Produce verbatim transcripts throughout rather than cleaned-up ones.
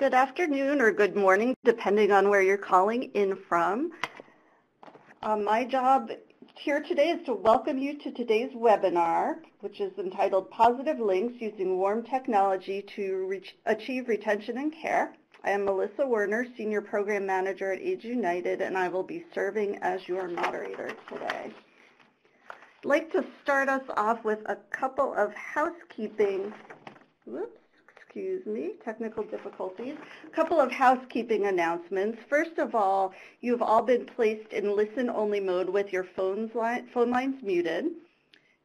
Good afternoon or good morning, depending on where you're calling in from. Uh, my job here today is to welcome you to today's webinar, which is entitled Positive Links Using Warm Technology to Reach, Achieve Retention and Care. I am Melissa Werner, Senior Program Manager at AIDS United, and I will be serving as your moderator today. I'd like to start us off with a couple of housekeeping, whoops, excuse me, technical difficulties, a couple of housekeeping announcements. First of all, you've all been placed in listen-only mode with your phones line, phone lines muted.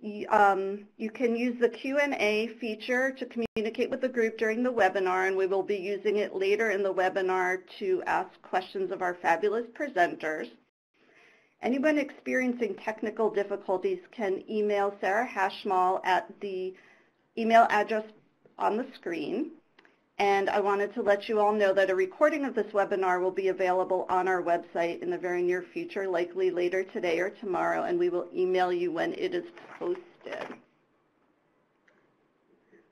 You, um, you can use the Q and A feature to communicate with the group during the webinar, and we will be using it later in the webinar to ask questions of our fabulous presenters. Anyone experiencing technical difficulties can email Sarah Hashmall at the email address on the screen. And I wanted to let you all know that a recording of this webinar will be available on our website in the very near future, likely later today or tomorrow, and we will email you when it is posted.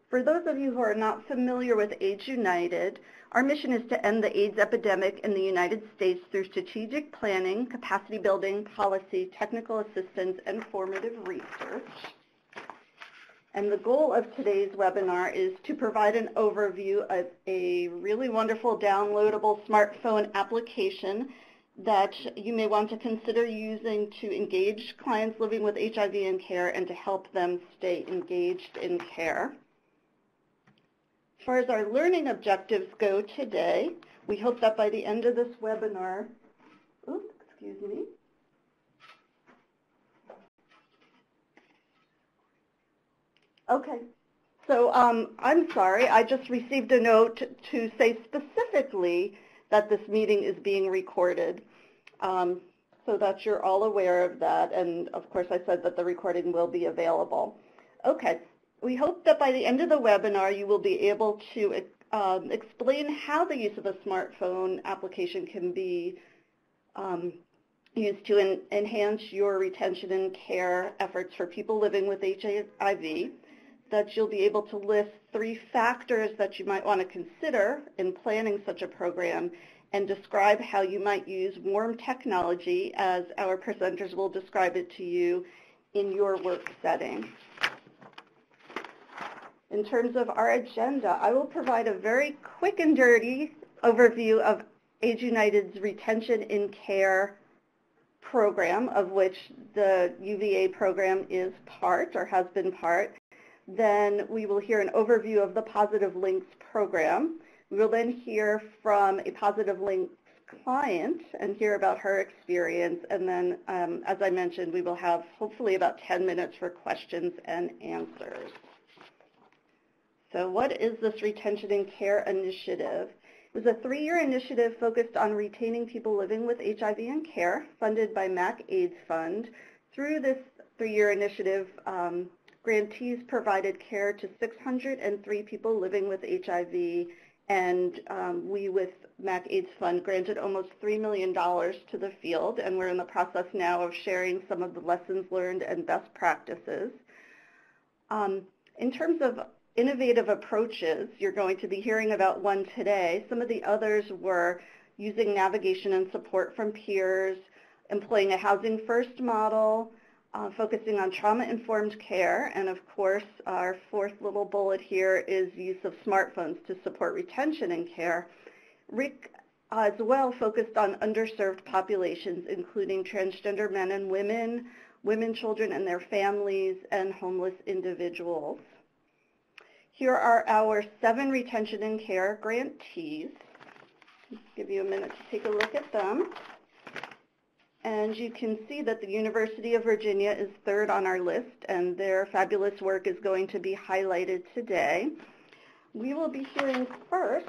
For those of you who are not familiar with AIDS United, our mission is to end the AIDS epidemic in the United States through strategic planning, capacity building, policy, technical assistance, and formative research. And the goal of today's webinar is to provide an overview of a really wonderful downloadable smartphone application that you may want to consider using to engage clients living with H I V in care and to help them stay engaged in care. As far as our learning objectives go today, we hope that by the end of this webinar, oops, excuse me, okay, so um, I'm sorry, I just received a note to say specifically that this meeting is being recorded, um, so that you're all aware of that, and of course I said that the recording will be available. Okay. We hope that by the end of the webinar, you will be able to um, explain how the use of a smartphone application can be um, used to en enhance your retention and care efforts for people living with H I V, that you'll be able to list three factors that you might want to consider in planning such a program, and describe how you might use warm technology, as our presenters will describe it to you, in your work setting. In terms of our agenda, I will provide a very quick and dirty overview of AIDS United's Retention in Care program, of which the U V A program is part or has been part. Then we will hear an overview of the Positive Links program. We will then hear from a Positive Links client and hear about her experience. And then, um, as I mentioned, we will have hopefully about ten minutes for questions and answers. So what is this Retention and Care initiative? It was a three-year initiative focused on retaining people living with H I V in care, funded by M A C AIDS Fund. Through this three-year initiative, um, grantees provided care to six hundred and three people living with H I V, and um, we with M A C AIDS Fund granted almost three million dollars to the field, and we're in the process now of sharing some of the lessons learned and best practices. Um, in terms of innovative approaches, you're going to be hearing about one today. Some of the others were using navigation and support from peers, employing a housing first model, uh, focusing on trauma-informed care, and of course our fourth little bullet here is use of smartphones to support retention and care. Rick uh, as well focused on underserved populations, including transgender men and women, women, children and their families, and homeless individuals. Here are our seven retention and care grantees. I'll give you a minute to take a look at them. And you can see that the University of Virginia is third on our list, and their fabulous work is going to be highlighted today. We will be hearing first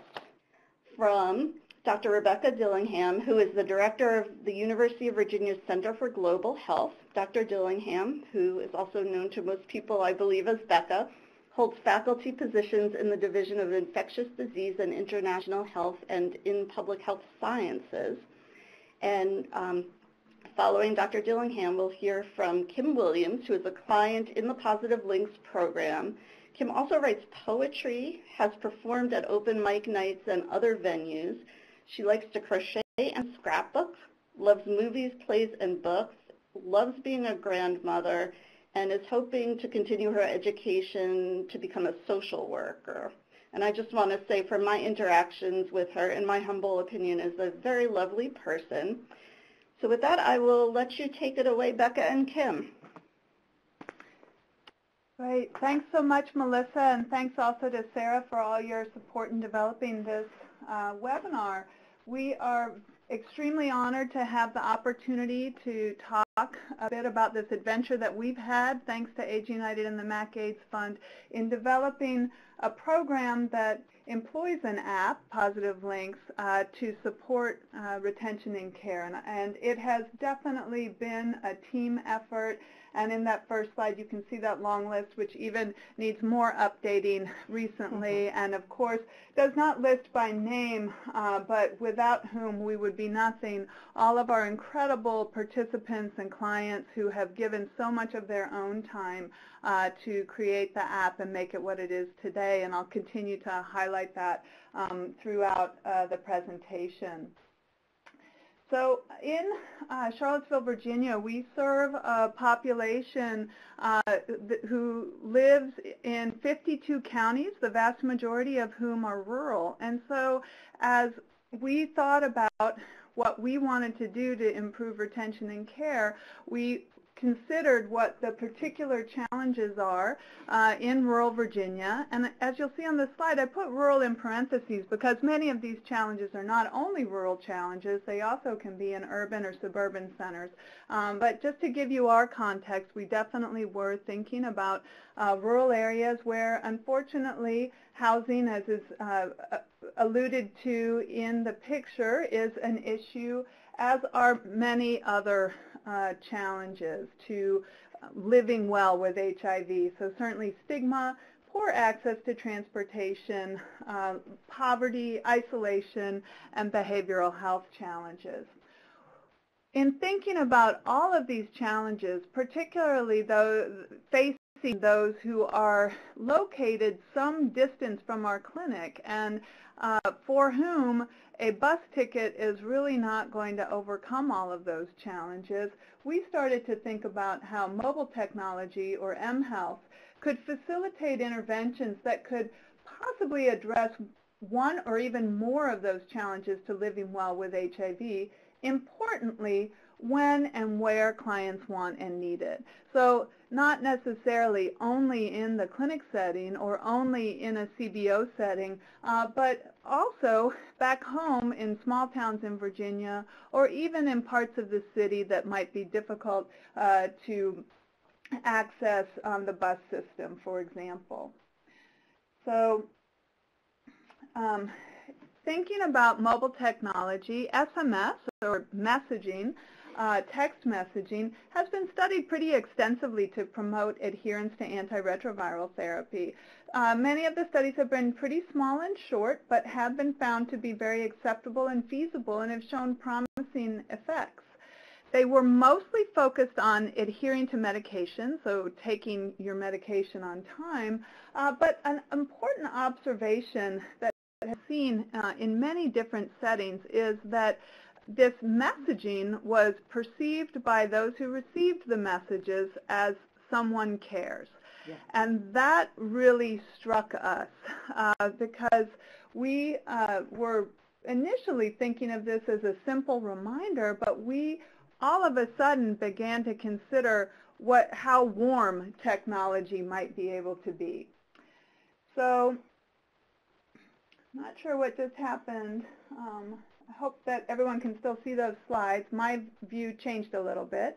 from Doctor Rebecca Dillingham, who is the director of the University of Virginia's Center for Global Health. Doctor Dillingham, who is also known to most people, I believe, as Becca, holds faculty positions in the Division of Infectious Disease and International Health and in Public Health Sciences. And um, following Doctor Dillingham, we'll hear from Kim Williams, who is a client in the Positive Links program. Kim also writes poetry, has performed at open mic nights and other venues. She likes to crochet and scrapbook, loves movies, plays, and books, loves being a grandmother, and is hoping to continue her education to become a social worker. And I just want to say, from my interactions with her, in my humble opinion, is a very lovely person. So with that, I will let you take it away, Becca and Kim. Great. Thanks so much, Melissa, and thanks also to Sarah for all your support in developing this uh, webinar. We are extremely honored to have the opportunity to talk a bit about this adventure that we've had, thanks to AIDS United and the M A C AIDS Fund, in developing a program that employs an app, Positive Links, uh, to support uh, retention in care. And, and it has definitely been a team effort. And in that first slide, you can see that long list, which even needs more updating recently, mm-hmm. and of course does not list by name, uh, but without whom we would be nothing. All of our incredible participants and clients who have given so much of their own time uh, to create the app and make it what it is today, and I'll continue to highlight that um, throughout uh, the presentation. So in uh, Charlottesville, Virginia, we serve a population uh, who lives in fifty-two counties, the vast majority of whom are rural. And so as we thought about what we wanted to do to improve retention and care, we considered what the particular challenges are uh, in rural Virginia. And as you'll see on the slide, I put rural in parentheses because many of these challenges are not only rural challenges, they also can be in urban or suburban centers. Um, but just to give you our context, we definitely were thinking about uh, rural areas where, unfortunately, housing, as is uh, alluded to in the picture, is an issue, as are many other Uh, challenges to living well with H I V. So certainly stigma, poor access to transportation, uh, poverty, isolation, and behavioral health challenges. In thinking about all of these challenges, particularly those facing those who are located some distance from our clinic and uh, for whom a bus ticket is really not going to overcome all of those challenges, we started to think about how mobile technology, or mHealth, could facilitate interventions that could possibly address one or even more of those challenges to living well with H I V, importantly, when and where clients want and need it. So not necessarily only in the clinic setting or only in a C B O setting, uh, but also back home in small towns in Virginia or even in parts of the city that might be difficult uh, to access on the bus system, for example. So um, thinking about mobile technology, S M S or messaging, Uh, text messaging has been studied pretty extensively to promote adherence to antiretroviral therapy. Uh, many of the studies have been pretty small and short, but have been found to be very acceptable and feasible and have shown promising effects. They were mostly focused on adhering to medication, so taking your medication on time, uh, but an important observation that I have seen uh, in many different settings is that this messaging was perceived by those who received the messages as someone cares. Yeah. And that really struck us uh, because we uh, were initially thinking of this as a simple reminder, but we all of a sudden began to consider what, how warm technology might be able to be. So I'm not sure what just happened. Um, I hope that everyone can still see those slides. My view changed a little bit.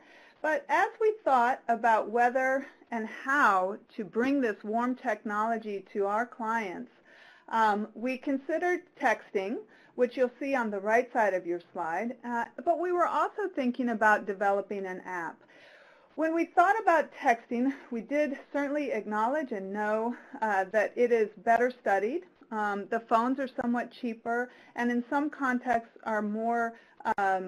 But as we thought about whether and how to bring this warm technology to our clients, um, we considered texting, which you'll see on the right side of your slide, uh, but we were also thinking about developing an app. When we thought about texting, we did certainly acknowledge and know uh, that it is better studied. Um, the phones are somewhat cheaper and in some contexts are more um,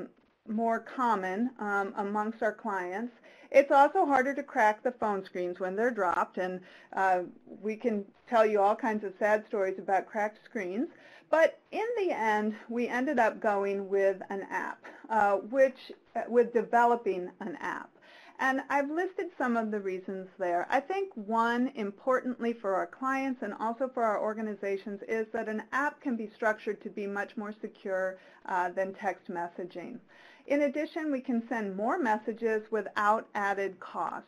more common um, amongst our clients. It's also harder to crack the phone screens when they're dropped, and uh, we can tell you all kinds of sad stories about cracked screens. But in the end, we ended up going with an app, uh, which, uh, with developing an app. And I've listed some of the reasons there. I think one, importantly for our clients and also for our organizations, is that an app can be structured to be much more secure uh, than text messaging. In addition, we can send more messages without added cost.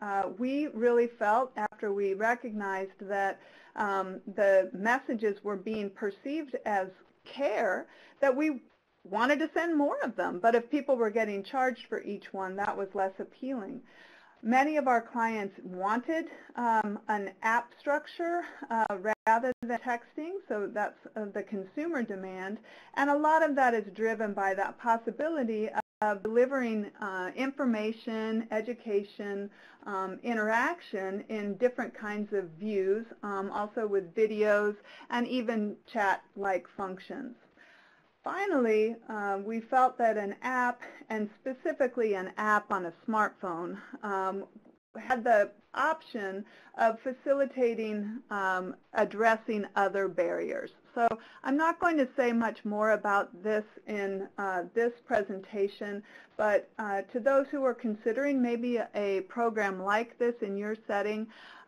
Uh, we really felt, after we recognized that um, the messages were being perceived as care, that we wanted to send more of them, but if people were getting charged for each one, that was less appealing. Many of our clients wanted um, an app structure uh, rather than texting, so that's uh, the consumer demand, and a lot of that is driven by that possibility of, of delivering uh, information, education, um, interaction in different kinds of views, um, also with videos and even chat-like functions. Finally, uh, we felt that an app, and specifically an app on a smartphone, um, had the option of facilitating um, addressing other barriers. So I'm not going to say much more about this in uh, this presentation, but uh, to those who are considering maybe a, a program like this in your setting,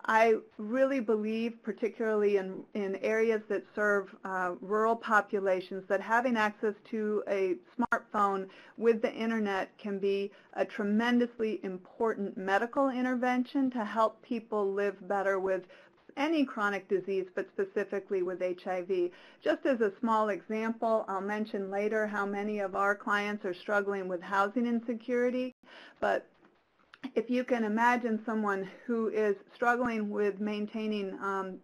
I really believe, particularly in, in areas that serve uh, rural populations, that having access to a smartphone with the internet can be a tremendously important medical intervention to help people live better with any chronic disease, but specifically with H I V. Just as a small example, I'll mention later how many of our clients are struggling with housing insecurity, but if you can imagine someone who is struggling with maintaining um,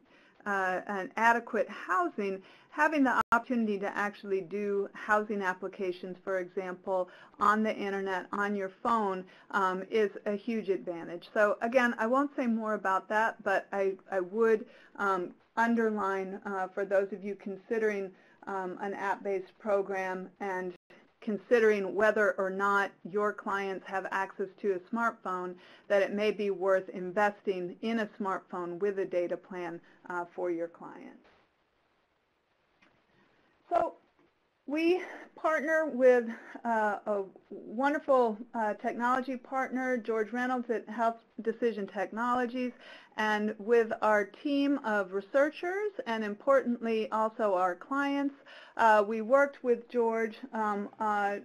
uh, an adequate housing, having the opportunity to actually do housing applications, for example, on the internet, on your phone, um, is a huge advantage. So again, I won't say more about that, but I, I would um, underline uh, for those of you considering um, an app-based program and considering whether or not your clients have access to a smartphone, that it may be worth investing in a smartphone with a data plan uh, for your clients. So we partner with uh, a wonderful uh, technology partner, George Reynolds at Health Decision Technologies, and with our team of researchers and, importantly, also our clients. Uh, we worked with George um, uh,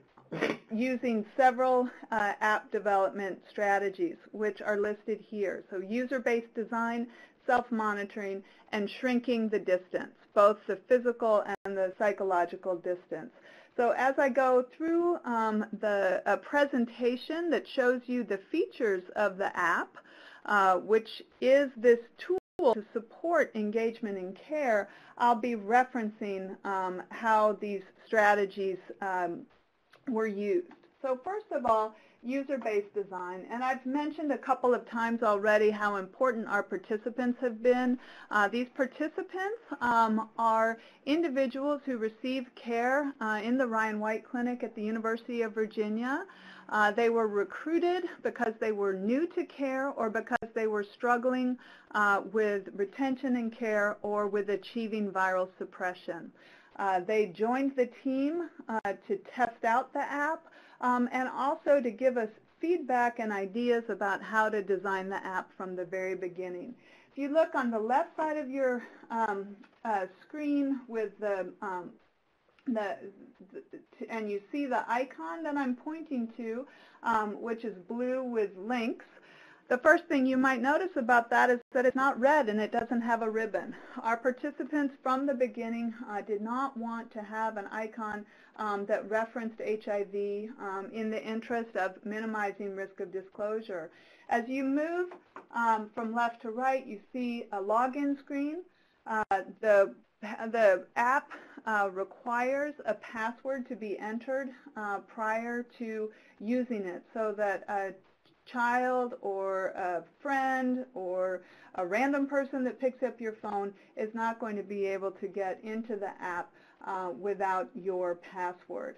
using several uh, app development strategies, which are listed here. So user-based design, self-monitoring, and shrinking the distance, both the physical and the psychological distance. So as I go through um, the a presentation that shows you the features of the app, uh, which is this tool to support engagement and care, I'll be referencing um, how these strategies um, were used. So first of all, user-based design, and I've mentioned a couple of times already how important our participants have been. Uh, these participants um, are individuals who receive care uh, in the Ryan White Clinic at the University of Virginia. Uh, they were recruited because they were new to care or because they were struggling uh, with retention and care or with achieving viral suppression. Uh, they joined the team uh, to test out the app, Um, and also to give us feedback and ideas about how to design the app from the very beginning. If you look on the left side of your um, uh, screen with the, um, the, the, and you see the icon that I'm pointing to, um, which is blue with links, the first thing you might notice about that is that it's not red and it doesn't have a ribbon. Our participants from the beginning uh, did not want to have an icon um, that referenced H I V um, in the interest of minimizing risk of disclosure. As you move um, from left to right, you see a login screen. Uh, the, the app uh, requires a password to be entered uh, prior to using it so that uh, child or a friend or a random person that picks up your phone is not going to be able to get into the app uh, without your password.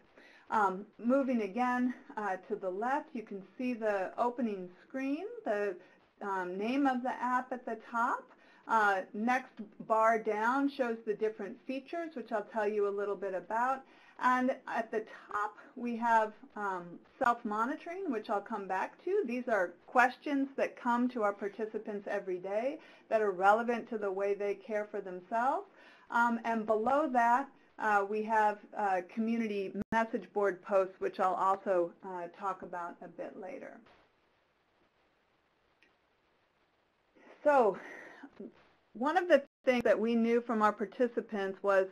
Um, moving again uh, to the left, you can see the opening screen, the um, name of the app at the top. Uh, next bar down shows the different features, which I'll tell you a little bit about. And at the top, we have um, self-monitoring, which I'll come back to. These are questions that come to our participants every day that are relevant to the way they care for themselves. Um, and below that, uh, we have uh, community message board posts, which I'll also uh, talk about a bit later. So one of the things that we knew from our participants was,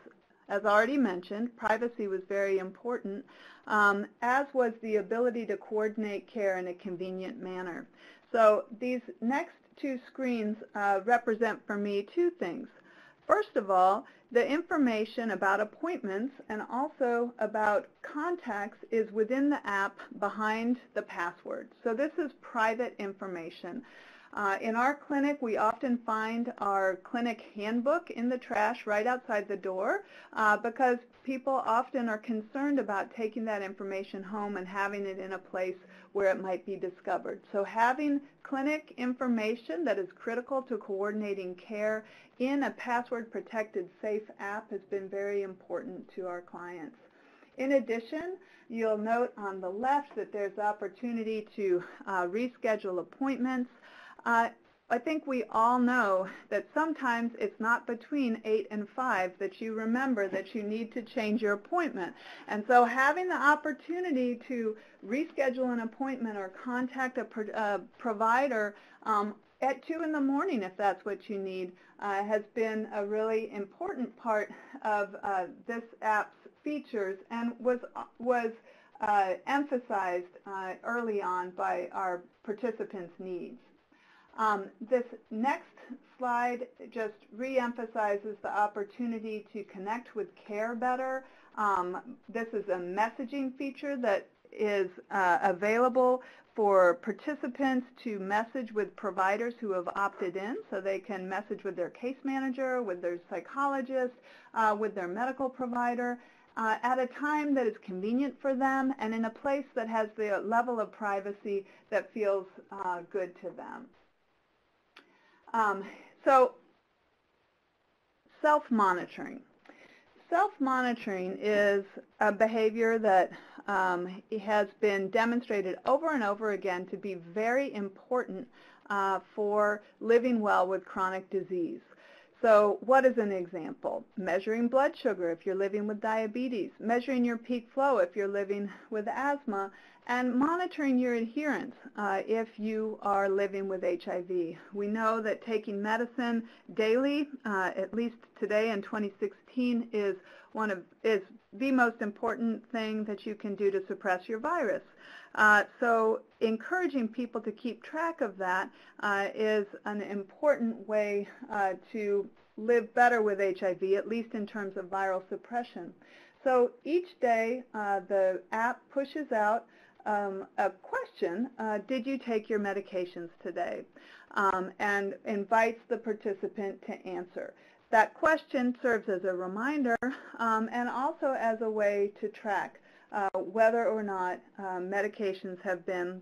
as already mentioned, privacy was very important, um, as was the ability to coordinate care in a convenient manner. So these next two screens uh, represent for me two things. First of all, the information about appointments and also about contacts is within the app behind the password. So this is private information. Uh, in our clinic, we often find our clinic handbook in the trash right outside the door uh, because people often are concerned about taking that information home and having it in a place where it might be discovered. So having clinic information that is critical to coordinating care in a password-protected, safe app has been very important to our clients. In addition, you'll note on the left that there's the opportunity to uh, reschedule appointments. Uh, I think we all know that sometimes it's not between eight and five that you remember that you need to change your appointment. And so having the opportunity to reschedule an appointment or contact a pro- uh, provider um, at two in the morning, if that's what you need, uh, has been a really important part of uh, this app's features and was, was uh, emphasized uh, early on by our participants' needs. Um, this next slide just re-emphasizes the opportunity to connect with care better. Um, this is a messaging feature that is uh, available for participants to message with providers who have opted in, so they can message with their case manager, with their psychologist, uh, with their medical provider, Uh, at a time that is convenient for them and in a place that has the level of privacy that feels uh, good to them. Um, so, self-monitoring. Self-monitoring is a behavior that um, has been demonstrated over and over again to be very important uh, for living well with chronic disease. So what is an example? Measuring blood sugar if you're living with diabetes, measuring your peak flow if you're living with asthma, and monitoring your adherence uh, if you are living with H I V. We know that taking medicine daily, uh, at least today in twenty sixteen, is one of is the most important thing that you can do to suppress your virus. Uh, so encouraging people to keep track of that uh, is an important way uh, to live better with H I V, at least in terms of viral suppression. So each day, uh, the app pushes out um, a question, uh, did you take your medications today? Um, and invites the participant to answer. That question serves as a reminder um, and also as a way to track Uh, whether or not uh, medications have been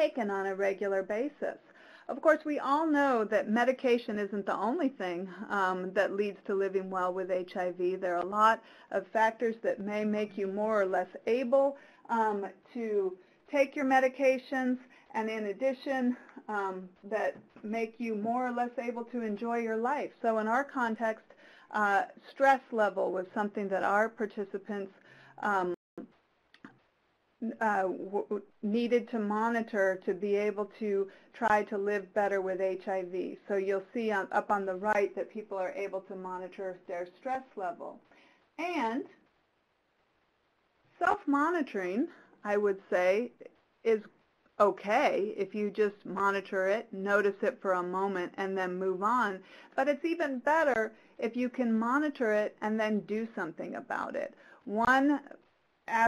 taken on a regular basis. Of course, we all know that medication isn't the only thing um, that leads to living well with H I V. There are a lot of factors that may make you more or less able um, to take your medications, and in addition, um, that make you more or less able to enjoy your life. So in our context, uh, stress level was something that our participants um, Uh, w needed to monitor to be able to try to live better with H I V. So you'll see on, up on the right that people are able to monitor their stress level. And self-monitoring, I would say, is okay if you just monitor it, notice it for a moment, and then move on. But it's even better if you can monitor it and then do something about it. One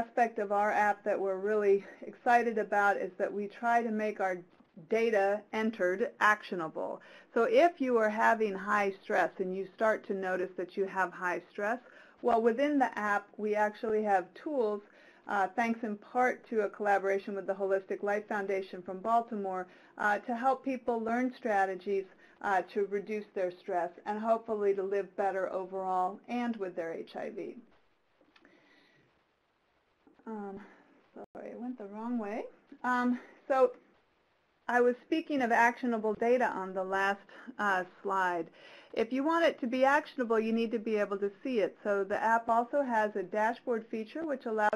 aspect of our app that we're really excited about is that we try to make our data entered actionable. So if you are having high stress and you start to notice that you have high stress, well, within the app we actually have tools uh, thanks in part to a collaboration with the Holistic Life Foundation from Baltimore uh, to help people learn strategies uh, to reduce their stress and hopefully to live better overall and with their H I V. Um, sorry, I went the wrong way. Um, so I was speaking of actionable data on the last uh, slide. If you want it to be actionable, you need to be able to see it. So the app also has a dashboard feature which allows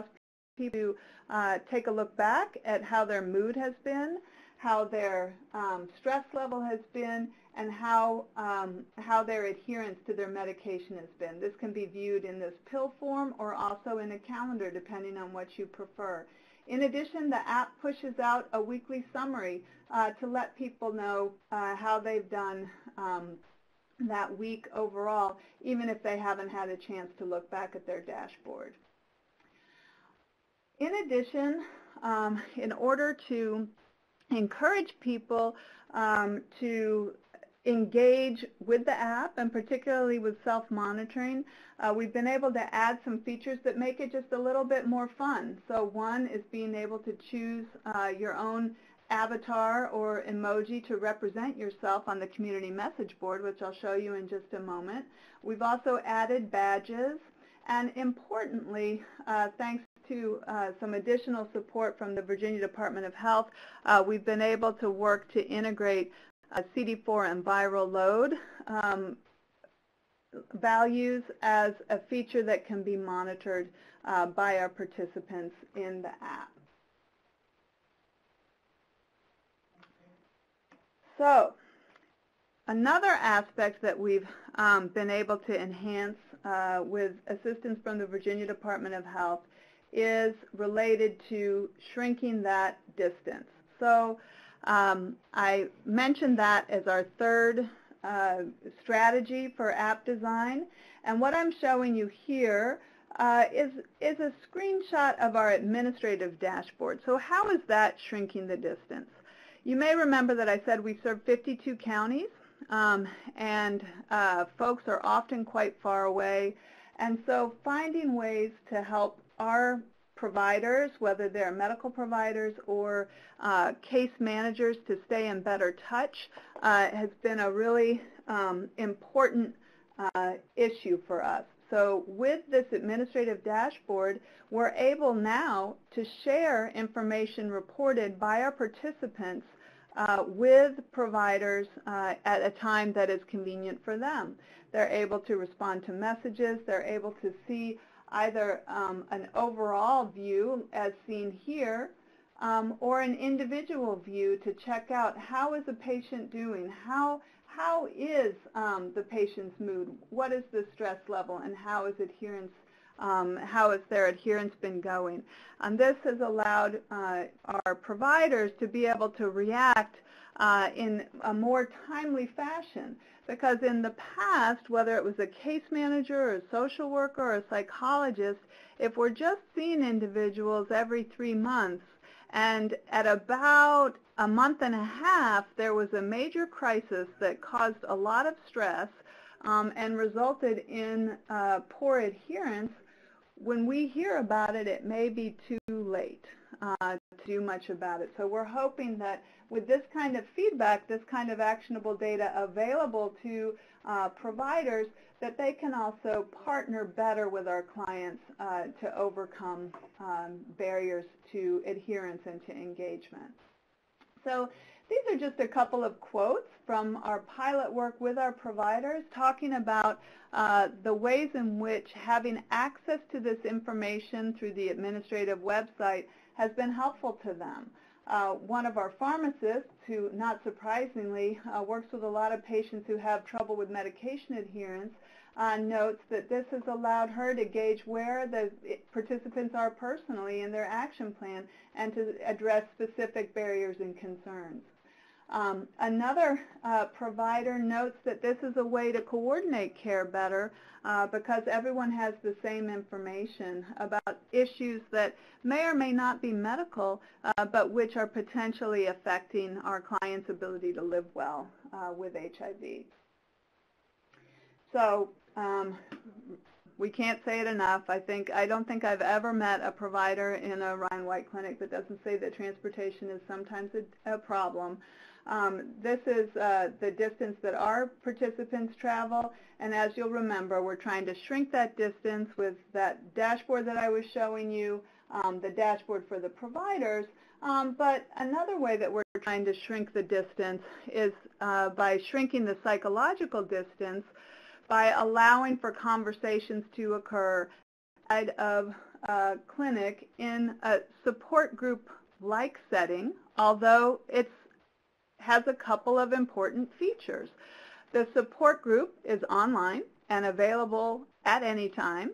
people to uh, take a look back at how their mood has been, how their um, stress level has been, and how, um, how their adherence to their medication has been. This can be viewed in this pill form or also in a calendar, depending on what you prefer. In addition, the app pushes out a weekly summary uh, to let people know uh, how they've done um, that week overall, even if they haven't had a chance to look back at their dashboard. In addition, um, in order to encourage people um, to engage with the app and particularly with self-monitoring, uh, we've been able to add some features that make it just a little bit more fun. So one is being able to choose uh, your own avatar or emoji to represent yourself on the community message board, which I'll show you in just a moment. We've also added badges, and importantly, uh, thanks to uh, some additional support from the Virginia Department of Health, uh, we've been able to work to integrate Uh, C D four and viral load um, values as a feature that can be monitored uh, by our participants in the app. So another aspect that we've um, been able to enhance uh, with assistance from the Virginia Department of Health is related to shrinking that distance. So Um, I mentioned that as our third uh, strategy for app design, and what I'm showing you here uh, is, is a screenshot of our administrative dashboard. So how is that shrinking the distance? You may remember that I said we serve fifty-two counties, um, and uh, folks are often quite far away, and so finding ways to help our providers, whether they're medical providers or uh, case managers, to stay in better touch uh, has been a really um, important uh, issue for us. So with this administrative dashboard, we're able now to share information reported by our participants uh, with providers uh, at a time that is convenient for them. They're able to respond to messages, they're able to see either um, an overall view as seen here um, or an individual view to check out how is the patient doing, how, how is um, the patient's mood, what is the stress level, and how is adherence, um, how has their adherence been going. And this has allowed uh, our providers to be able to react uh, in a more timely fashion. Because in the past, whether it was a case manager or a social worker or a psychologist, if we're just seeing individuals every three months, and at about a month and a half, there was a major crisis that caused a lot of stress um, and resulted in uh, poor adherence, when we hear about it, it may be too late uh, to do much about it. So we're hoping that with this kind of feedback, this kind of actionable data available to uh, providers, that they can also partner better with our clients uh, to overcome um, barriers to adherence and to engagement. So these are just a couple of quotes from our pilot work with our providers talking about uh, the ways in which having access to this information through the administrative website has been helpful to them. Uh, one of our pharmacists, who not surprisingly uh, works with a lot of patients who have trouble with medication adherence, uh, notes that this has allowed her to gauge where the participants are personally in their action plan and to address specific barriers and concerns. Um, another uh, provider notes that this is a way to coordinate care better uh, because everyone has the same information about issues that may or may not be medical, uh, but which are potentially affecting our clients' ability to live well uh, with H I V. So um, We can't say it enough. I think I don't think I've ever met a provider in a Ryan White clinic that doesn't say that transportation is sometimes a, a problem. Um, this is uh, the distance that our participants travel, and as you'll remember, we're trying to shrink that distance with that dashboard that I was showing you, um, the dashboard for the providers. Um, but another way that we're trying to shrink the distance is uh, by shrinking the psychological distance by allowing for conversations to occur outside of a clinic in a support group-like setting, although it's has a couple of important features. The support group is online and available at any time.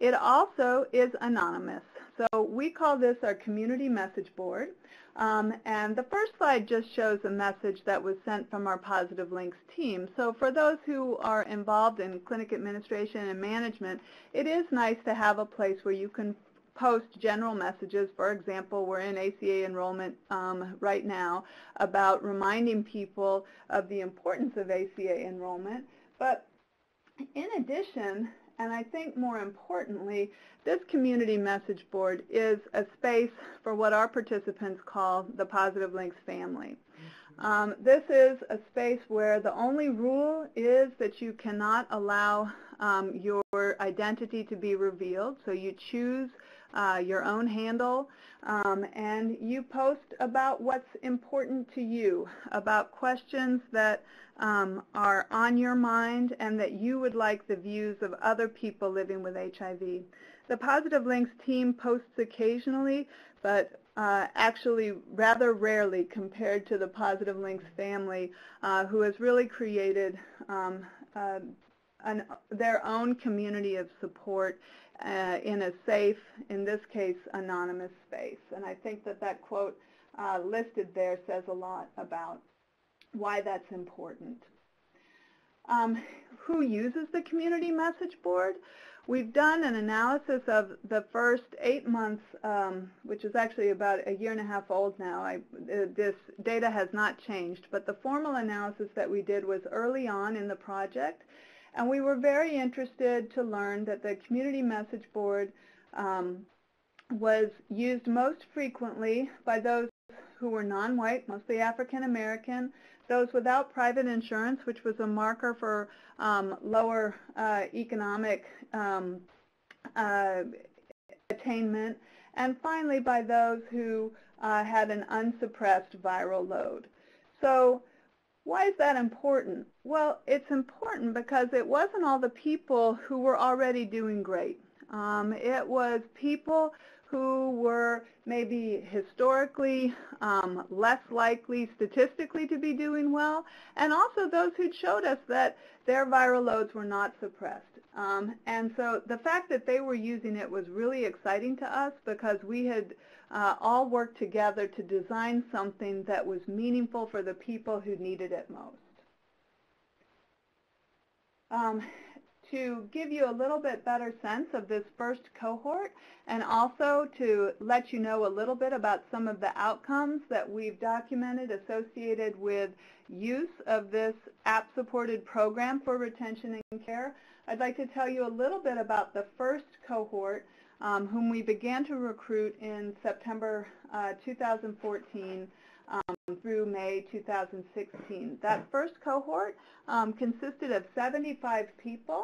It also is anonymous. So we call this our community message board. Um, and the first slide just shows a message that was sent from our Positive Links team. So for those who are involved in clinic administration and management, it is nice to have a place where you can post general messages. For example, we're in A C A enrollment um, right now about reminding people of the importance of A C A enrollment. But in addition, and I think more importantly, this community message board is a space for what our participants call the Positive Links family. Um, this is a space where the only rule is that you cannot allow um, your identity to be revealed, so you choose Uh, your own handle, um, and you post about what's important to you, about questions that um, are on your mind and that you would like the views of other people living with H I V. The Positive Links team posts occasionally, but uh, actually rather rarely compared to the Positive Links family, uh, who has really created um, uh, an, their own community of support Uh, in a safe, in this case, anonymous space. And I think that that quote uh, listed there says a lot about why that's important. Um, who uses the community message board? We've done an analysis of the first eight months, um, which is actually about a year and a half old now. I, uh, this data has not changed, but the formal analysis that we did was early on in the project. And we were very interested to learn that the community message board um, was used most frequently by those who were non-white, mostly African American, those without private insurance, which was a marker for um, lower uh, economic um, uh, attainment, and finally by those who uh, had an unsuppressed viral load. So, why is that important? Well, it's important because it wasn't all the people who were already doing great. Um, it was people who were maybe historically um, less likely statistically to be doing well, and also those who showed us that their viral loads were not suppressed. Um, and so the fact that they were using it was really exciting to us because we had Uh, all worked together to design something that was meaningful for the people who needed it most. Um, to give you a little bit better sense of this first cohort and also to let you know a little bit about some of the outcomes that we've documented associated with use of this app-supported program for retention and care, I'd like to tell you a little bit about the first cohort, Um, whom we began to recruit in September uh, two thousand fourteen um, through May two thousand sixteen. That first cohort um, consisted of seventy-five people.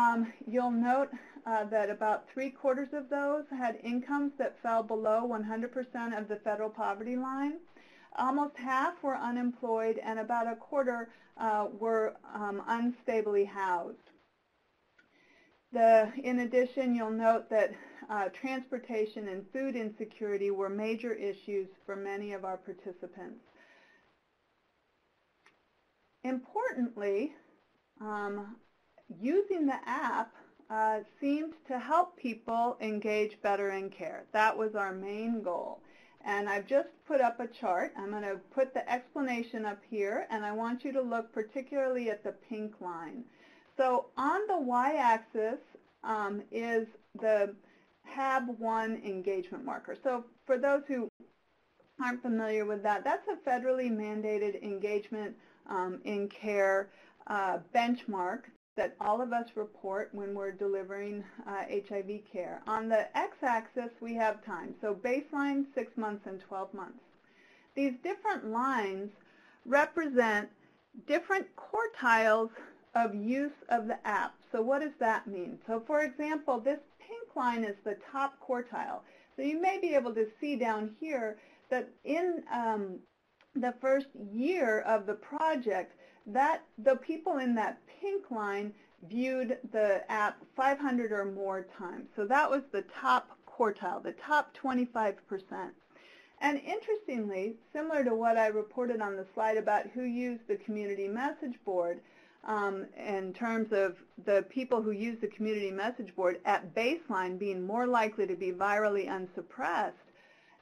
Um, you'll note uh, that about three quarters of those had incomes that fell below one hundred percent of the federal poverty line. Almost half were unemployed, and about a quarter uh, were um, unstably housed. The, in addition, you'll note that uh, transportation and food insecurity were major issues for many of our participants. Importantly, um, using the app uh, seemed to help people engage better in care. That was our main goal. And I've just put up a chart. I'm going to put the explanation up here, and I want you to look particularly at the pink line. So on the y-axis um, is the H A B one engagement marker. So for those who aren't familiar with that, that's a federally mandated engagement um, in care uh, benchmark that all of us report when we're delivering uh, H I V care. On the x-axis, we have time, so baseline, six months, and twelve months. These different lines represent different quartiles of use of the app. So what does that mean? So for example, this pink line is the top quartile. So you may be able to see down here that in um, the first year of the project, that the people in that pink line viewed the app five hundred or more times. So that was the top quartile, the top twenty-five percent. And interestingly, similar to what I reported on the slide about who used the community message board, um, in terms of the people who used the community message board at baseline being more likely to be virally unsuppressed,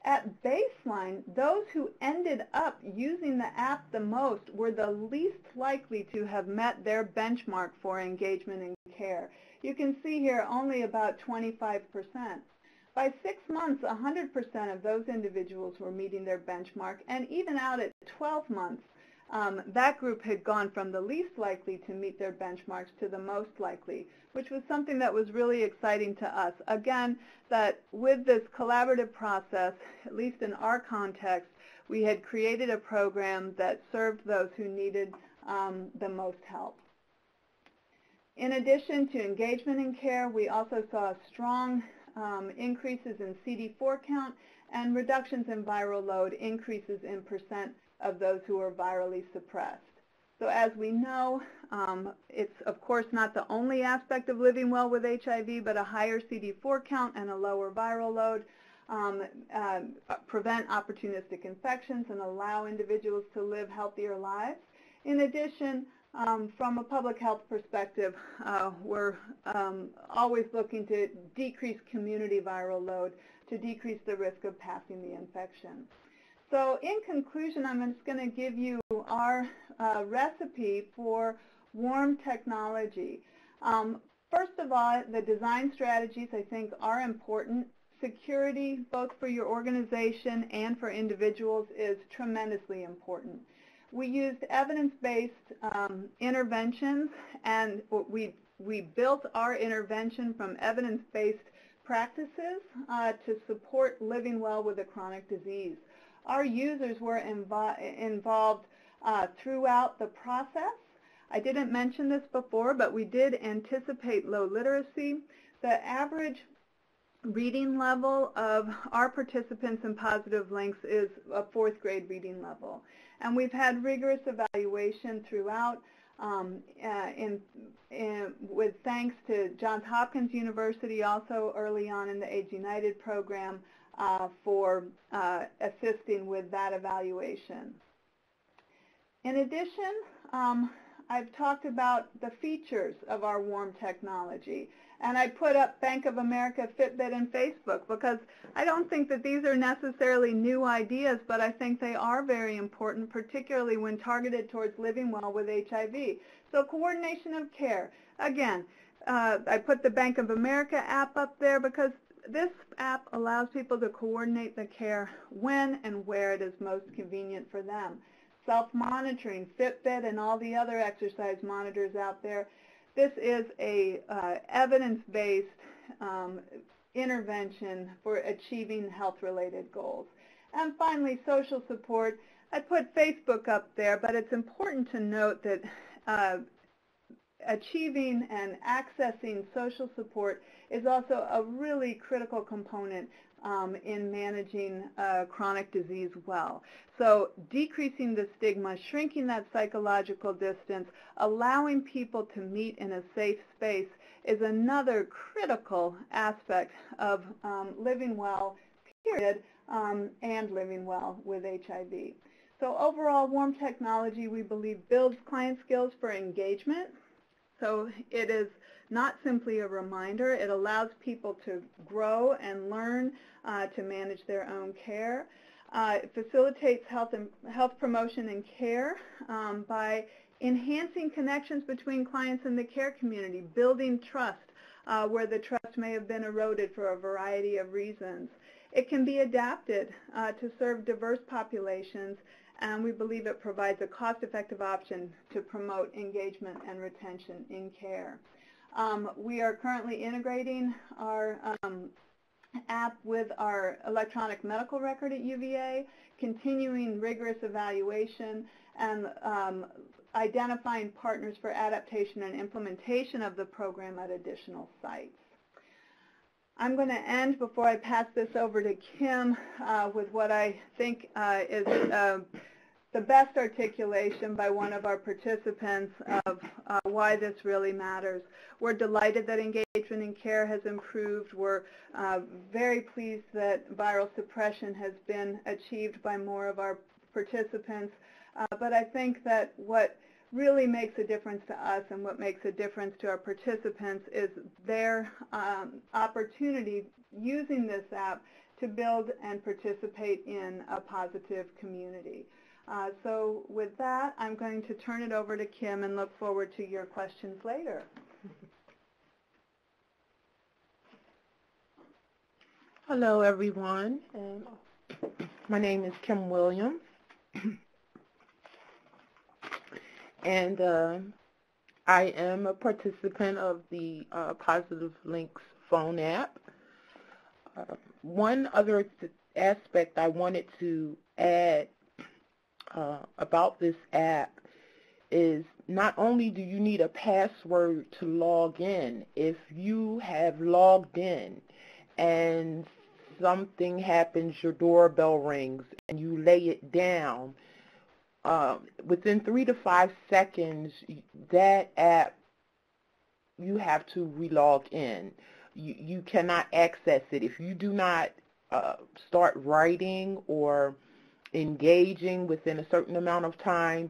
at baseline, those who ended up using the app the most were the least likely to have met their benchmark for engagement and care. You can see here only about twenty-five percent. By six months, one hundred percent of those individuals were meeting their benchmark, and even out at twelve months, um, that group had gone from the least likely to meet their benchmarks to the most likely, which was something that was really exciting to us. Again, that with this collaborative process, at least in our context, we had created a program that served those who needed um, the most help. In addition to engagement in care, we also saw strong Um, increases in C D four count and reductions in viral load, increases in percent of those who are virally suppressed. So as we know, um, it's of course not the only aspect of living well with H I V, but a higher C D four count and a lower viral load um, uh, prevent opportunistic infections and allow individuals to live healthier lives. In addition, Um, from a public health perspective, uh, we're um, always looking to decrease community viral load to decrease the risk of passing the infection. So in conclusion, I'm just going to give you our uh, recipe for warm technology. Um, first of all, the design strategies I think are important. Security, both for your organization and for individuals, is tremendously important. We used evidence-based um, interventions, and we, we built our intervention from evidence-based practices uh, to support living well with a chronic disease. Our users were invo- involved uh, throughout the process. I didn't mention this before, but we did anticipate low literacy. The average reading level of our participants in Positive Links is a fourth grade reading level. And we've had rigorous evaluation throughout um, uh, in, in, with thanks to Johns Hopkins University also early on in the AIDS United program uh, for uh, assisting with that evaluation. In addition, um, I've talked about the features of our warm technology. And I put up Bank of America, Fitbit, and Facebook because I don't think that these are necessarily new ideas, but I think they are very important, particularly when targeted towards living well with H I V. So coordination of care. Again, uh, I put the Bank of America app up there because this app allows people to coordinate the care when and where it is most convenient for them. Self-monitoring, Fitbit, and all the other exercise monitors out there. This is a uh, evidence-based um, intervention for achieving health-related goals. And finally, social support. I put Facebook up there, but it's important to note that uh, achieving and accessing social support is also a really critical component um, in managing uh, chronic disease well. So decreasing the stigma, shrinking that psychological distance, allowing people to meet in a safe space is another critical aspect of um, living well, period, um, and living well with H I V. So overall, warm technology, we believe, builds client skills for engagement. So it is not simply a reminder. It allows people to grow and learn uh, to manage their own care. Uh, it facilitates health, and, health promotion and care um, by enhancing connections between clients and the care community, building trust uh, where the trust may have been eroded for a variety of reasons. It can be adapted uh, to serve diverse populations and we believe it provides a cost-effective option to promote engagement and retention in care. Um, we are currently integrating our um, app with our electronic medical record at U V A, continuing rigorous evaluation, and um, identifying partners for adaptation and implementation of the program at additional sites. I'm going to end, before I pass this over to Kim, uh, with what I think uh, is uh, the best articulation by one of our participants of uh, why this really matters. We're delighted that engagement in care has improved. We're uh, very pleased that viral suppression has been achieved by more of our participants. Uh, but I think that what really makes a difference to us and what makes a difference to our participants is their um, opportunity using this app to build and participate in a positive community. Uh, so with that, I'm going to turn it over to Kim and look forward to your questions later. Hello, everyone. Um, my name is Kim Williams. And uh, I am a participant of the uh, Positive Links phone app. Uh, one other aspect I wanted to add uh, about this app is not only do you need a password to log in, if you have logged in and something happens, your doorbell rings and you lay it down, Uh, within three to five seconds, that app, you have to relog in. You, you cannot access it. If you do not uh, start writing or engaging within a certain amount of time,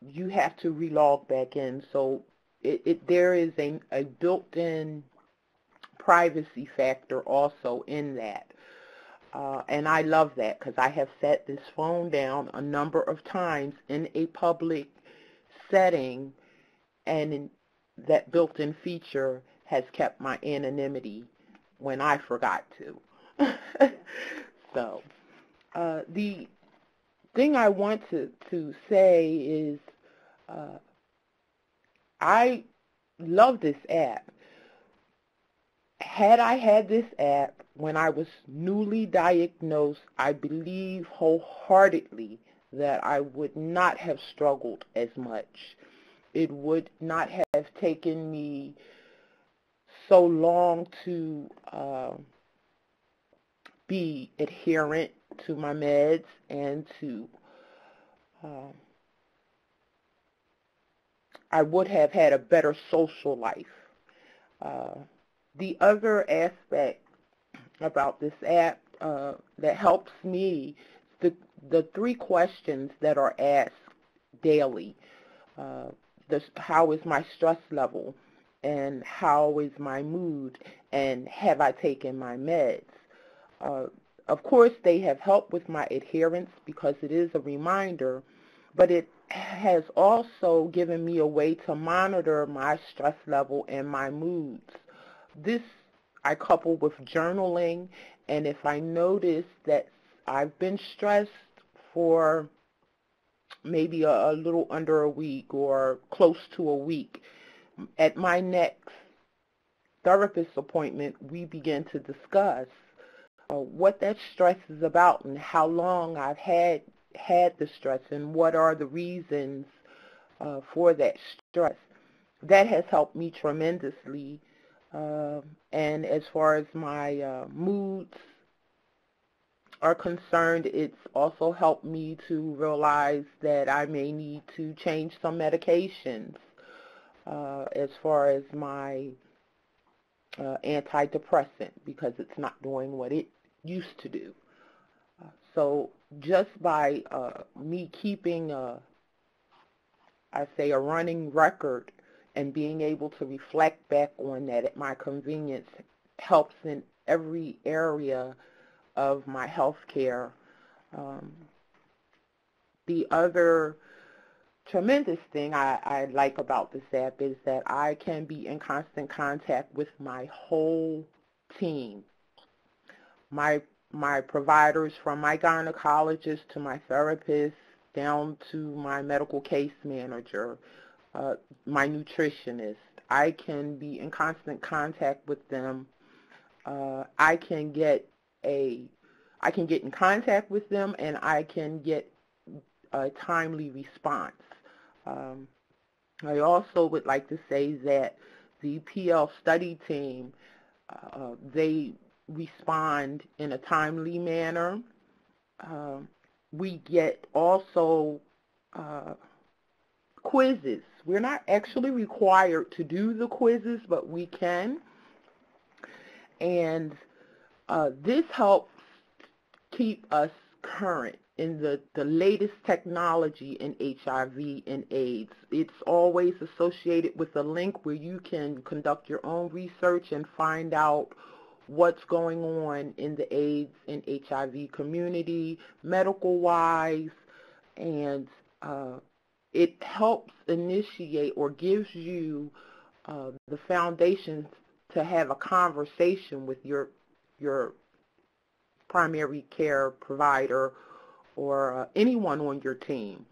you have to relog back in. So it, it, there is a, a built-in privacy factor also in that. Uh, and I love that because I have set this phone down a number of times in a public setting, and in that built-in feature has kept my anonymity when I forgot to. So uh, the thing I want to, to say is uh, I love this app. Had I had this app when I was newly diagnosed, I believe wholeheartedly that I would not have struggled as much. It would not have taken me so long to uh, be adherent to my meds and to, uh, I would have had a better social life. Uh, The other aspect about this app uh, that helps me is the, the three questions that are asked daily. Uh, the, how is my stress level? And how is my mood? And have I taken my meds? Uh, of course, they have helped with my adherence because it is a reminder, but it has also given me a way to monitor my stress level and my moods. This I couple with journaling, and if I notice that I've been stressed for maybe a, a little under a week or close to a week, at my next therapist appointment, we begin to discuss uh, what that stress is about and how long I've had, had the stress and what are the reasons uh, for that stress. That has helped me tremendously. Uh, and as far as my uh, moods are concerned, it's also helped me to realize that I may need to change some medications uh, as far as my uh, antidepressant because it's not doing what it used to do. Uh, so just by uh, me keeping, a, I say, a running record and being able to reflect back on that at my convenience helps in every area of my health care. Um, the other tremendous thing I, I like about this app is that I can be in constant contact with my whole team. My, my providers, from my gynecologist to my therapist down to my medical case manager, uh, my nutritionist. I can be in constant contact with them. Uh, I can get a, I can get in contact with them, and I can get a timely response. Um, I also would like to say that the P L study team, uh, they respond in a timely manner. Uh, we get also uh, quizzes. We're not actually required to do the quizzes, but we can. And uh, this helps keep us current in the, the latest technology in H I V and AIDS. It's always associated with a link where you can conduct your own research and find out what's going on in the AIDS and H I V community, medical-wise, and uh, it helps initiate or gives you uh, the foundation to have a conversation with your, your primary care provider or uh, anyone on your team.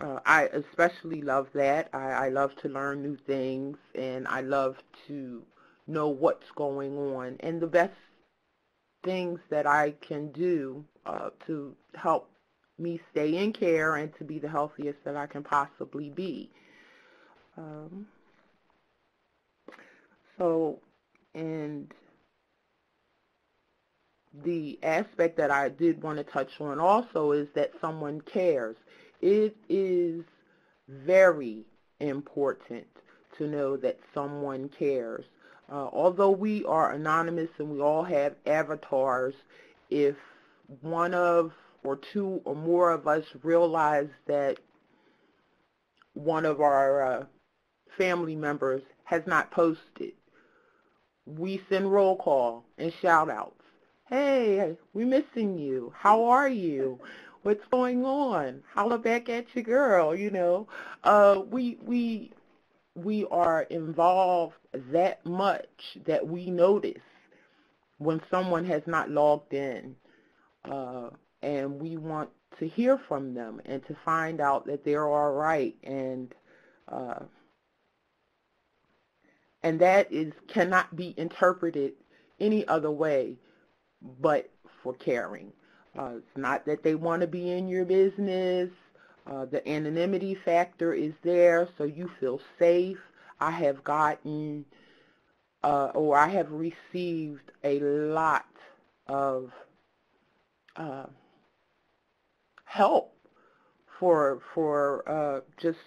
Uh, I especially love that. I, I love to learn new things, and I love to know what's going on. And the best things that I can do uh, to help me stay in care and to be the healthiest that I can possibly be. Um, so, and the aspect that I did want to touch on also is that someone cares. It is very important to know that someone cares. Uh, although we are anonymous and we all have avatars, if one of or two or more of us realize that one of our uh, family members has not posted, we send roll call and shout outs. Hey, we're missing you. How are you? What's going on? Holler back at your girl, you know. Uh, we, we, we are involved that much that we notice when someone has not logged in. Uh, and we want to hear from them and to find out that they're all right. And, uh, and that is cannot be interpreted any other way but for caring. Uh, it's not that they want to be in your business. Uh, the anonymity factor is there, so you feel safe. I have gotten uh, or I have received a lot of uh, help for, for uh, just,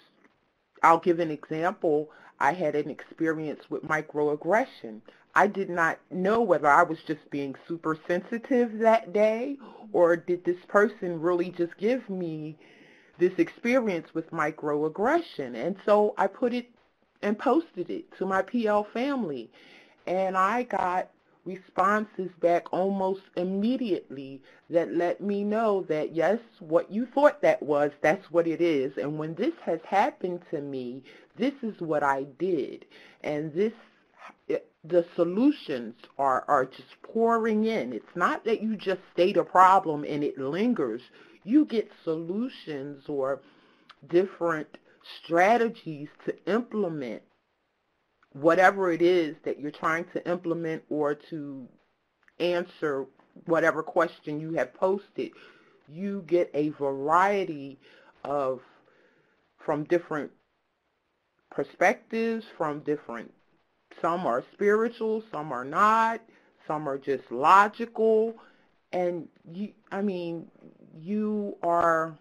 I'll give an example. I had an experience with microaggression. I did not know whether I was just being super sensitive that day, or did this person really just give me this experience with microaggression. And so I put it and posted it to my P L family. And I got responses back almost immediately that let me know that, yes, what you thought that was, that's what it is. And when this has happened to me, this is what I did. And this It, the solutions are, are just pouring in. It's not that you just state a problem and it lingers. You get solutions or different strategies to implement whatever it is that you're trying to implement or to answer whatever question you have posted. You get a variety of, from different perspectives, from different some are spiritual, some are not, some are just logical, and you, I mean, you are,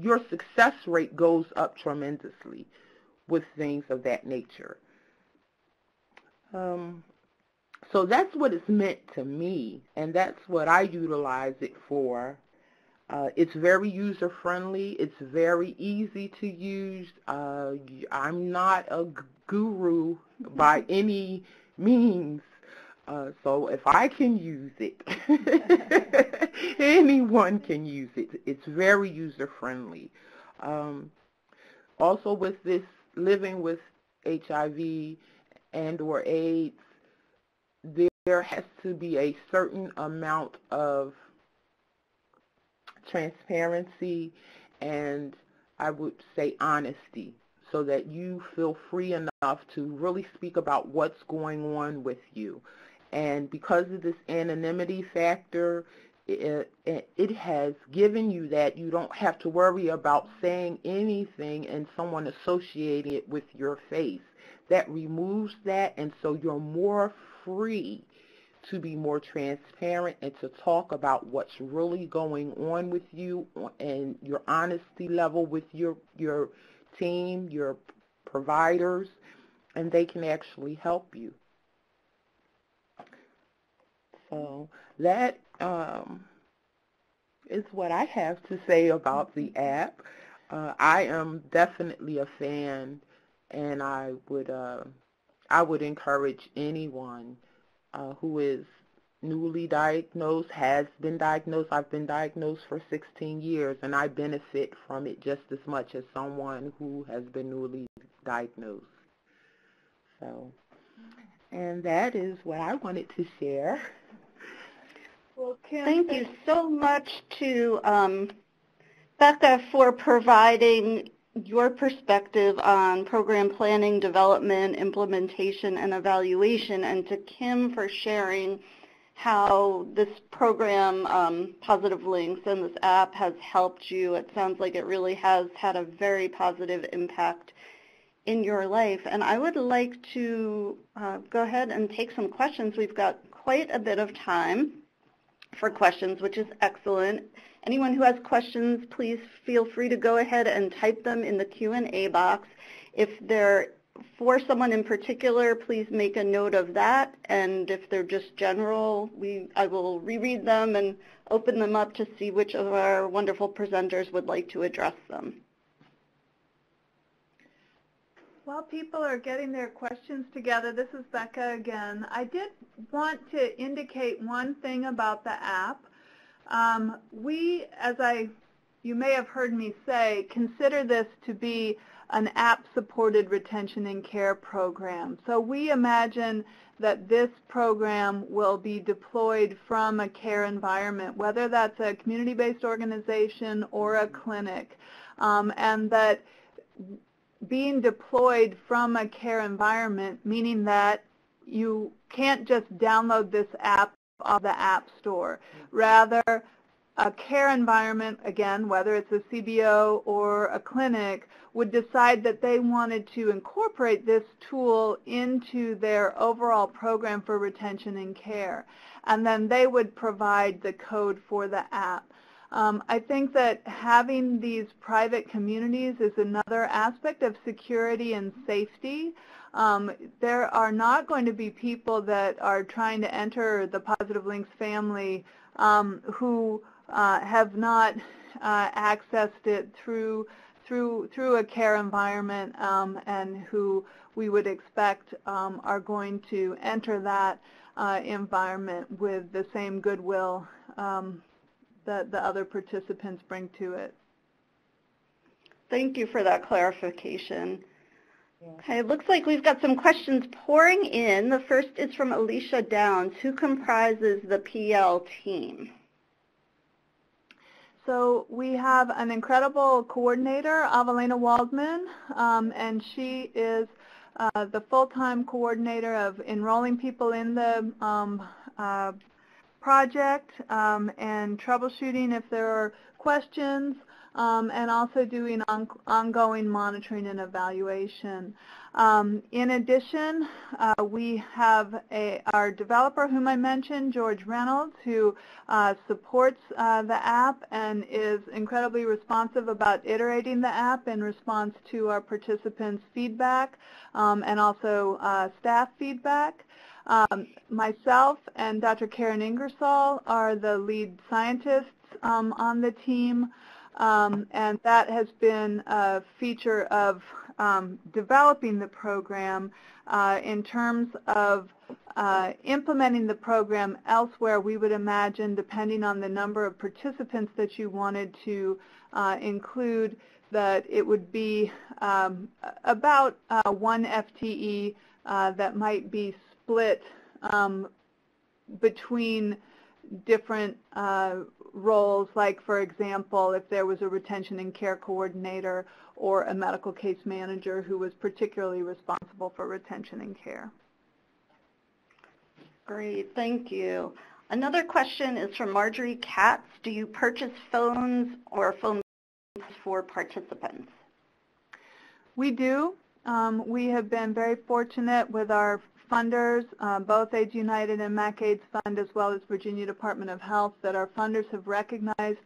your success rate goes up tremendously with things of that nature. Um, so that's what it's meant to me, and that's what I utilize it for. Uh, it's very user-friendly. It's very easy to use. Uh, I'm not a guru by any means, uh, so if I can use it, anyone can use it. It's very user-friendly. Um, also with this living with H I V and or AIDS, there has to be a certain amount of transparency, and I would say honesty, so that you feel free enough to really speak about what's going on with you. And because of this anonymity factor, it, it, it has given you that you don't have to worry about saying anything and someone associating it with your face. That removes that, and so you're more free to be more transparent and to talk about what's really going on with you and your honesty level with your your team, your providers, and they can actually help you. So that um, is what I have to say about the app. Uh, I am definitely a fan, and I would uh, I would encourage anyone Uh, who is newly diagnosed, has been diagnosed. I've been diagnosed for sixteen years, and I benefit from it just as much as someone who has been newly diagnosed. So, and that is what I wanted to share. Well, Kim, thank you so much to um, Becca for providing your perspective on program planning, development, implementation, and evaluation, and to Kim for sharing how this program, um, Positive Links, and this app has helped you. It sounds like it really has had a very positive impact in your life. And I would like to uh, go ahead and take some questions. We've got quite a bit of time for questions, which is excellent. Anyone who has questions, please feel free to go ahead and type them in the Q and A box. If they're for someone in particular, please make a note of that. And if they're just general, we, I will reread them and open them up to see which of our wonderful presenters would like to address them. While people are getting their questions together, this is Becca again. I did want to indicate one thing about the app. Um, we, as I, you may have heard me say, consider this to be an app-supported retention and care program. So we imagine that this program will be deployed from a care environment, whether that's a community-based organization or a clinic, um, and that being deployed from a care environment, meaning that you can't just download this app of the App Store. Rather, a care environment, again, whether it's a C B O or a clinic, would decide that they wanted to incorporate this tool into their overall program for retention and care. And then they would provide the code for the app. Um, I think that having these private communities is another aspect of security and safety. Um, there are not going to be people that are trying to enter the Positive Links family um, who uh, have not uh, accessed it through, through, through a care environment, um, and who we would expect um, are going to enter that uh, environment with the same goodwill um, that the other participants bring to it. Thank you for that clarification. Okay, it looks like we've got some questions pouring in. The first is from Alicia Downs, who comprises the P L team. So we have an incredible coordinator, Avelena Waldman, um, and she is uh, the full-time coordinator of enrolling people in the um, uh, project um, and troubleshooting if there are questions. Um, and also doing on, ongoing monitoring and evaluation. Um, in addition, uh, we have a, our developer whom I mentioned, George Reynolds, who uh, supports uh, the app and is incredibly responsive about iterating the app in response to our participants' feedback um, and also uh, staff feedback. Um, myself and Doctor Karen Ingersoll are the lead scientists um, on the team. Um, and that has been a feature of um, developing the program. Uh, in terms of uh, implementing the program elsewhere, we would imagine, depending on the number of participants that you wanted to uh, include, that it would be um, about uh, one F T E uh, that might be split um, between different uh, roles, like for example, if there was a retention and care coordinator or a medical case manager who was particularly responsible for retention and care. Great, thank you. Another question is from Marjorie Katz. Do you purchase phones or phone for participants? We do. Um, we have been very fortunate with our funders, uh, both AIDS United and M A C AIDS Fund, as well as Virginia Department of Health, that our funders have recognized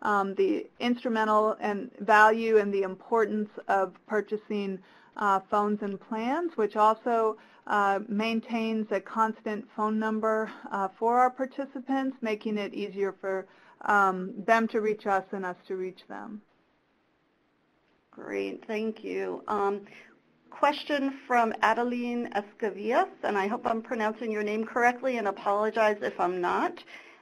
um, the instrumental and value and the importance of purchasing uh, phones and plans, which also uh, maintains a constant phone number uh, for our participants, making it easier for um, them to reach us and us to reach them. Great, thank you. Um, Question from Adeline Escovias, and I hope I'm pronouncing your name correctly and apologize if I'm not.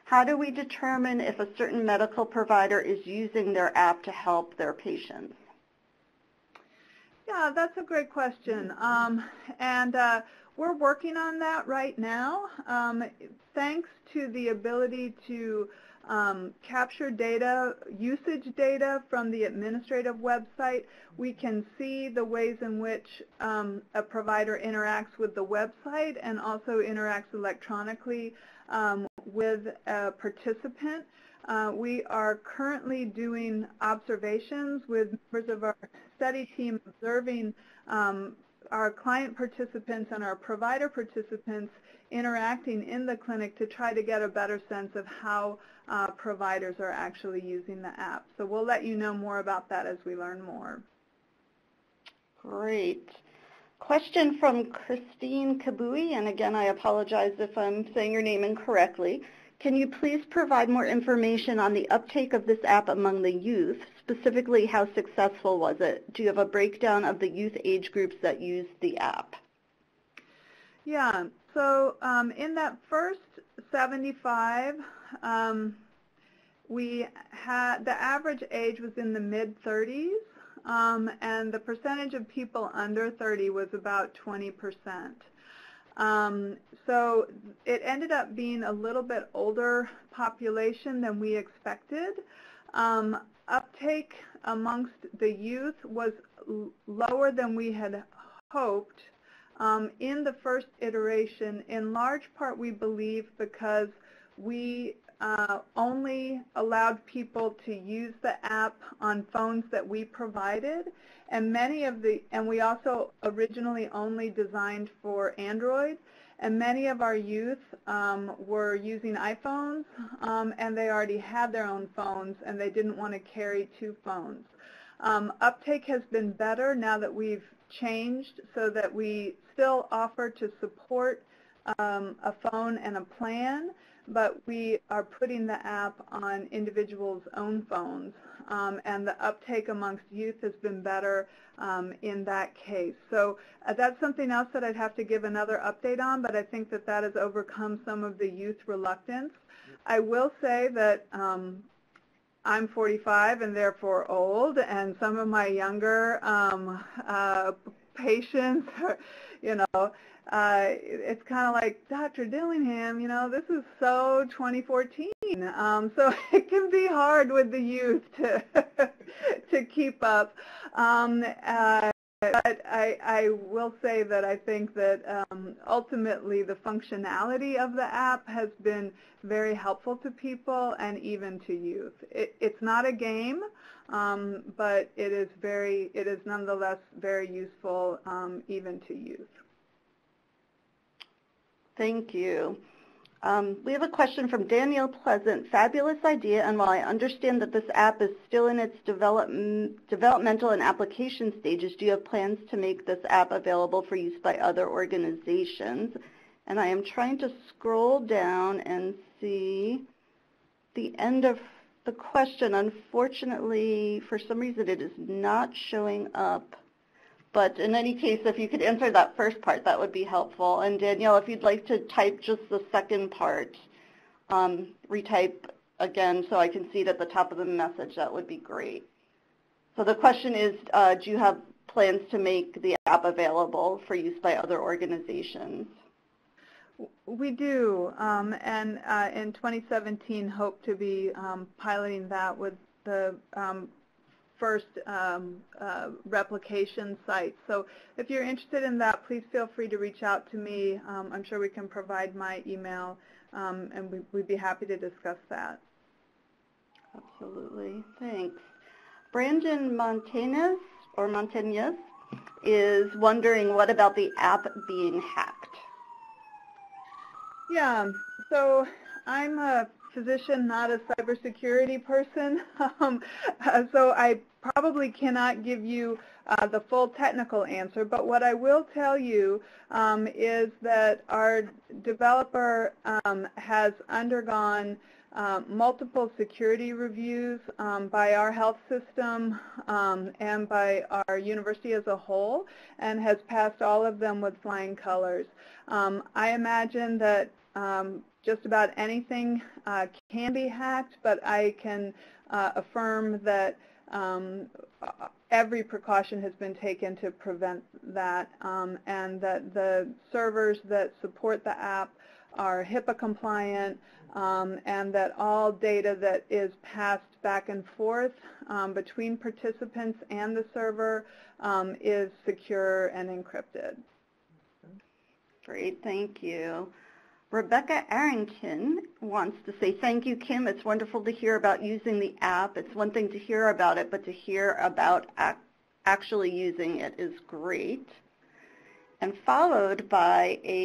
How do we determine if a certain medical provider is using their app to help their patients? Yeah, that's a great question. Um, and uh, we're working on that right now. Um, thanks to the ability to Um, capture data, usage data from the administrative website, we can see the ways in which um, a provider interacts with the website and also interacts electronically um, with a participant. Uh, we are currently doing observations with members of our study team observing um, our client participants and our provider participants interacting in the clinic to try to get a better sense of how uh, providers are actually using the app. So we'll let you know more about that as we learn more. Great. Question from Christine Kabui, and again, I apologize if I'm saying your name incorrectly. Can you please provide more information on the uptake of this app among the youth? Specifically, how successful was it? Do you have a breakdown of the youth age groups that use the app? Yeah. So um, in that first seventy-five, um, we had the average age was in the mid thirties, um, and the percentage of people under thirty was about twenty percent. Um, so it ended up being a little bit older population than we expected. Um, uptake amongst the youth was lower than we had hoped. Um, in the first iteration, in large part, we believe because we uh, only allowed people to use the app on phones that we provided, and many of the, and we also originally only designed for Android, and many of our youth um, were using iPhones, um, and they already had their own phones, and they didn't want to carry two phones. Um, uptake has been better now that we've changed so that we still offer to support um, a phone and a plan, but we are putting the app on individuals' own phones, um, and the uptake amongst youth has been better um, in that case. So uh, that's something else that I'd have to give another update on, but I think that that has overcome some of the youth reluctance. I will say that um, I'm forty-five and therefore old, and some of my younger um, uh, patients, are, you know, uh, it's kind of like, Doctor Dillingham, you know, this is so twenty fourteen. Um, so it can be hard with the youth to, to keep up. Um, uh, But I, I will say that I think that um, ultimately the functionality of the app has been very helpful to people and even to youth. It, it's not a game, um, but it is very, it is nonetheless very useful um, even to youth. Thank you. Um, we have a question from Danielle Pleasant. Fabulous idea, and while I understand that this app is still in its develop, developmental and application stages, do you have plans to make this app available for use by other organizations? And I am trying to scroll down and see the end of the question. Unfortunately, for some reason, it is not showing up. But in any case, if you could answer that first part, that would be helpful. And Danielle, if you'd like to type just the second part, um, retype again so I can see it at the top of the message, that would be great. So the question is, uh, do you have plans to make the app available for use by other organizations? We do, um, and uh, in twenty seventeen hope to be um, piloting that with the um, first um, uh, replication site. So if you're interested in that, please feel free to reach out to me. Um, I'm sure we can provide my email, um, and we, we'd be happy to discuss that. Absolutely. Thanks. Brandon Montanez, or Montanez, is wondering, what about the app being hacked? Yeah, so I'm a physician, not a cybersecurity person, um, so I probably cannot give you uh, the full technical answer, but what I will tell you um, is that our developer um, has undergone Uh, multiple security reviews um, by our health system um, and by our university as a whole, and has passed all of them with flying colors. Um, I imagine that um, just about anything uh, can be hacked, but I can uh, affirm that um, every precaution has been taken to prevent that, um, and that the servers that support the app are HIPAA compliant, um, and that all data that is passed back and forth um, between participants and the server um, is secure and encrypted. Great, thank you. Rebecca Arrington wants to say, thank you, Kim. It's wonderful to hear about using the app. It's one thing to hear about it, but to hear about ac actually using it is great. And followed by a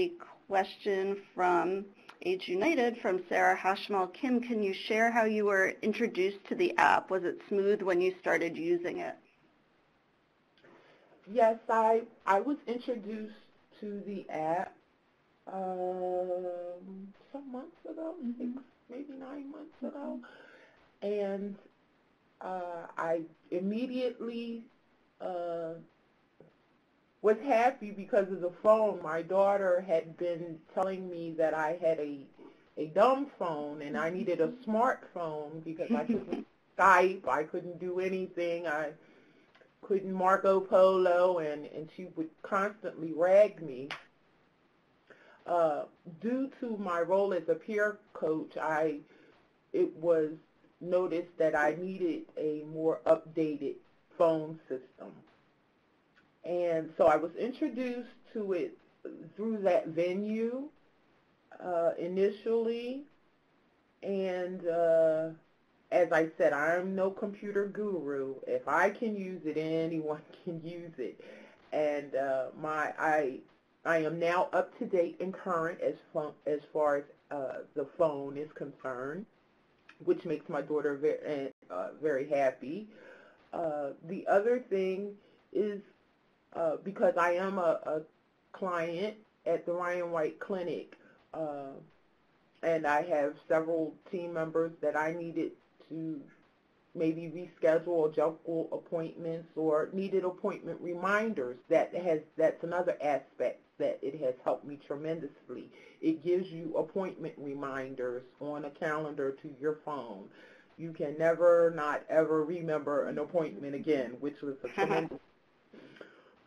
question from AIDS United from Sarah Hashmall. Kim, can you share how you were introduced to the app? Was it smooth when you started using it? Yes, I, I was introduced to the app um, some months ago, six, maybe nine months ago, and uh, I immediately uh, was happy because of the phone. My daughter had been telling me that I had a, a dumb phone and I needed a smartphone because I couldn't Skype, I couldn't do anything, I couldn't Marco Polo, and, and she would constantly rag me. Uh, due to my role as a peer coach, I it was noticed that I needed a more updated phone system. And so I was introduced to it through that venue uh, initially, and uh, as I said, I'm no computer guru. If I can use it, anyone can use it. And uh, my I I am now up to date and current as as far as uh, the phone is concerned, which makes my daughter very uh, very happy. Uh, the other thing is, Uh, because I am a, a client at the Ryan White Clinic, uh, and I have several team members that I needed to maybe reschedule or juggle appointments or needed appointment reminders. That has that's another aspect that it has helped me tremendously. It gives you appointment reminders on a calendar to your phone. You can never not ever remember an appointment again, which was a tremendous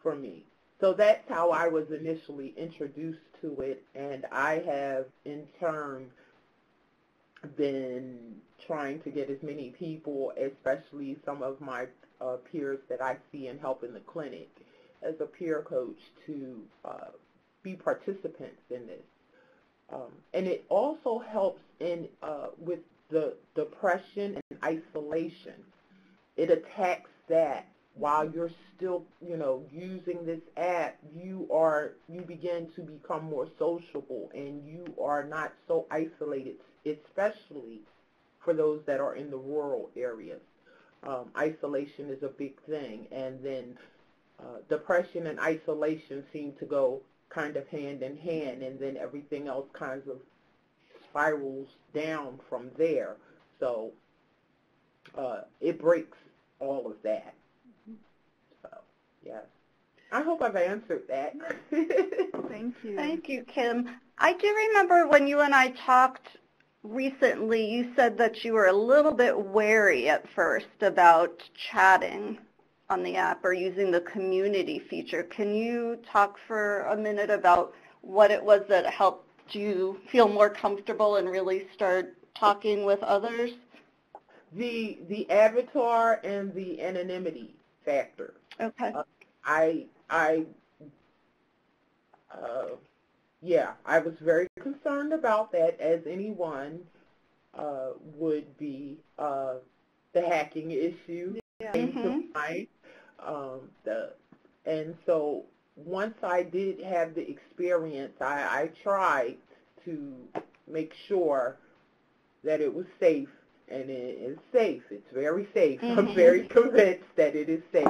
for me. So that's how I was initially introduced to it, and I have in turn been trying to get as many people, especially some of my uh, peers that I see and help in the clinic as a peer coach, to uh, be participants in this. Um, and it also helps in uh, with the depression and isolation. It attacks that. While you're still, you know, using this app, you are, you begin to become more sociable, and you are not so isolated, especially for those that are in the rural areas. Um, isolation is a big thing, and then uh, depression and isolation seem to go kind of hand in hand, and then everything else kind of spirals down from there. So uh, it breaks all of that. Yes. I hope I've answered that. Thank you. Thank you, Kim. I do remember when you and I talked recently, you said that you were a little bit wary at first about chatting on the app or using the community feature. Can you talk for a minute about what it was that helped Do you feel more comfortable and really start talking with others? The the avatar and the anonymity factor. Okay. Uh, I I uh, yeah, I was very concerned about that, as anyone uh, would be. Uh, the hacking issue, yeah. mm-hmm. um, the and so once I did have the experience, I, I tried to make sure that it was safe, and it is safe. It's very safe. Mm-hmm. I'm very convinced that it is safe.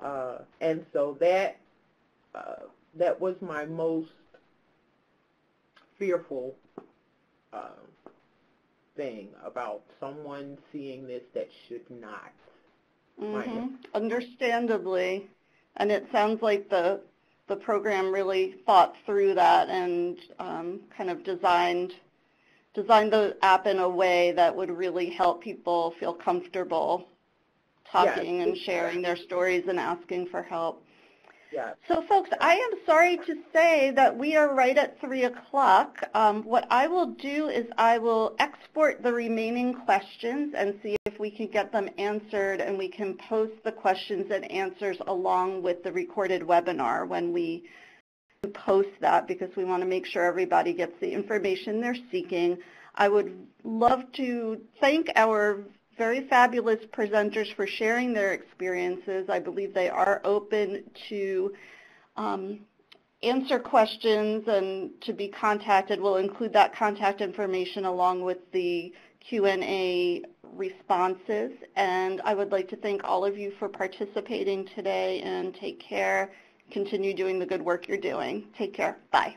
Uh, and so that uh, that was my most fearful uh, thing about someone seeing this that should not. Mm-hmm. Understandably. And it sounds like the the program really thought through that and um, kind of designed designed the app in a way that would really help people feel comfortable talking yes. and sharing their stories and asking for help. Yes. So folks, I am sorry to say that we are right at three o'clock. Um, what I will do is I will export the remaining questions and see if we can get them answered, and we can post the questions and answers along with the recorded webinar when we post that, because we want to make sure everybody gets the information they're seeking. I would love to thank our very fabulous presenters for sharing their experiences. I believe they are open to um, answer questions and to be contacted. We'll include that contact information along with the Q and A responses. And I would like to thank all of you for participating today, and take care. Continue doing the good work you're doing. Take care. Bye.